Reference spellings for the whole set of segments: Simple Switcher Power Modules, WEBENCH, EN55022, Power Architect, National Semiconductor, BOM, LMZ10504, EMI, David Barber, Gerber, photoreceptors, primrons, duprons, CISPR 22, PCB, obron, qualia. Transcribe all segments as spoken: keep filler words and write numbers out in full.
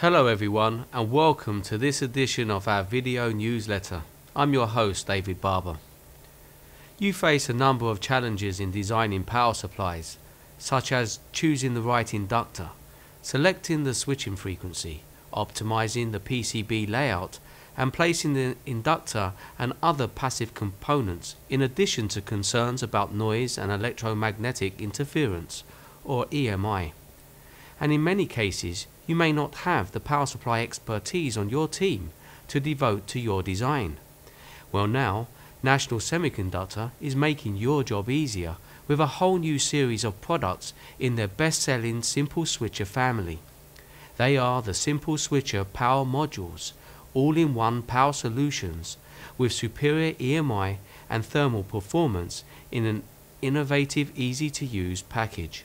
Hello everyone and welcome to this edition of our video newsletter. I'm your host David Barber. You face a number of challenges in designing power supplies, such as choosing the right inductor, selecting the switching frequency, optimizing the P C B layout and placing the inductor and other passive components, in addition to concerns about noise and electromagnetic interference or E M I. And in many cases you may not have the power supply expertise on your team to devote to your design. Well, now National Semiconductor is making your job easier with a whole new series of products in their best-selling Simple Switcher family. They are the Simple Switcher Power Modules, all-in-one power solutions with superior E M I and thermal performance in an innovative, easy-to-use package.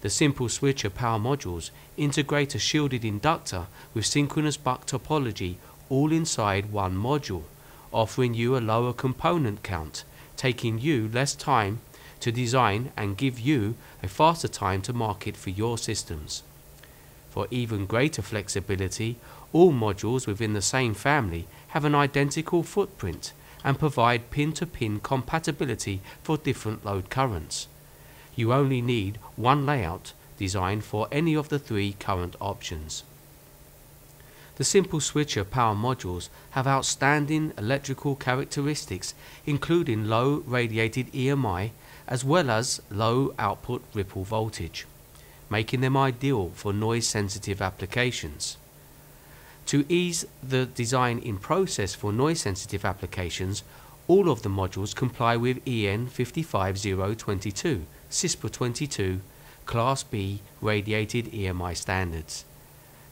The Simple Switcher Power Modules integrate a shielded inductor with synchronous buck topology all inside one module, offering you a lower component count, taking you less time to design and give you a faster time to market for your systems. For even greater flexibility, all modules within the same family have an identical footprint and provide pin-to-pin compatibility for different load currents. You only need one layout designed for any of the three current options. The Simple Switcher Power Modules have outstanding electrical characteristics, including low radiated E M I as well as low output ripple voltage, making them ideal for noise sensitive applications. To ease the design in process for noise sensitive applications, all of the modules comply with E N five five zero two two, CISPR twenty-two, Class B radiated E M I standards.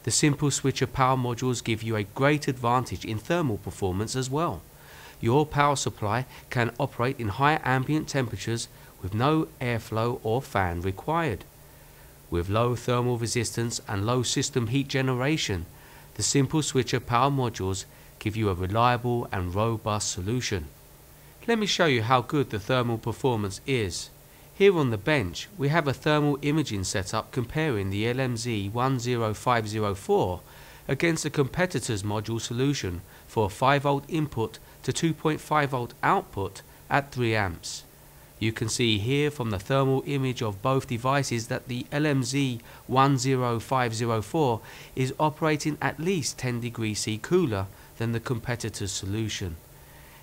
The Simple Switcher Power Modules give you a great advantage in thermal performance as well. Your power supply can operate in high ambient temperatures with no airflow or fan required. With low thermal resistance and low system heat generation, the Simple Switcher Power Modules give you a reliable and robust solution. Let me show you how good the thermal performance is. Here on the bench we have a thermal imaging setup comparing the L M Z one zero five zero four against the competitor's module solution for a five volt input to two point five volt output at three amps. You can see here from the thermal image of both devices that the L M Z one zero five zero four is operating at least ten degrees C cooler than the competitor's solution.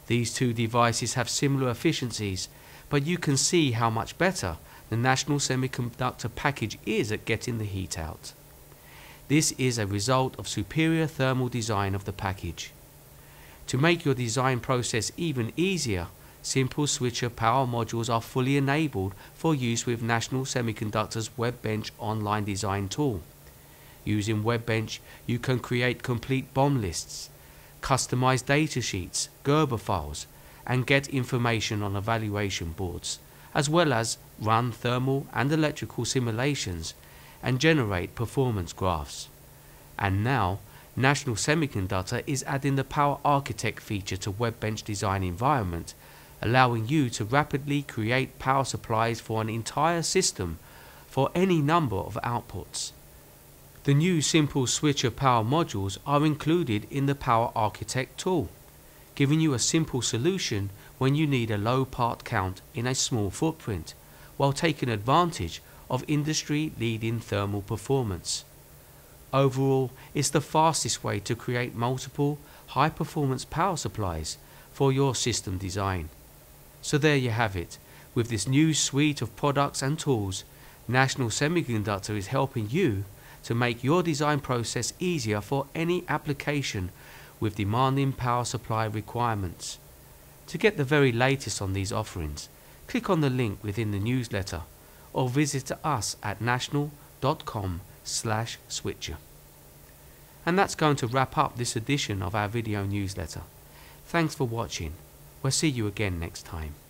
These two devices have similar efficiencies, but you can see how much better the National Semiconductor package is at getting the heat out. This is a result of superior thermal design of the package. To make your design process even easier, Simple Switcher Power Modules are fully enabled for use with National Semiconductor's WEBENCH online design tool. Using WEBENCH, you can create complete B O M lists, customize datasheets, Gerber files, and get information on evaluation boards, as well as run thermal and electrical simulations and generate performance graphs. And now, National Semiconductor is adding the Power Architect feature to WEBENCH design environment, allowing you to rapidly create power supplies for an entire system for any number of outputs. The new Simple Switcher Power Modules are included in the Power Architect tool, giving you a simple solution when you need a low part count in a small footprint, while taking advantage of industry-leading thermal performance. Overall, it's the fastest way to create multiple, high-performance power supplies for your system design. So there you have it. With this new suite of products and tools, National Semiconductor is helping you to make your design process easier for any application with demanding power supply requirements. To get the very latest on these offerings, click on the link within the newsletter or visit us at national dot com slash switcher. And that's going to wrap up this edition of our video newsletter. Thanks for watching. We'll see you again next time.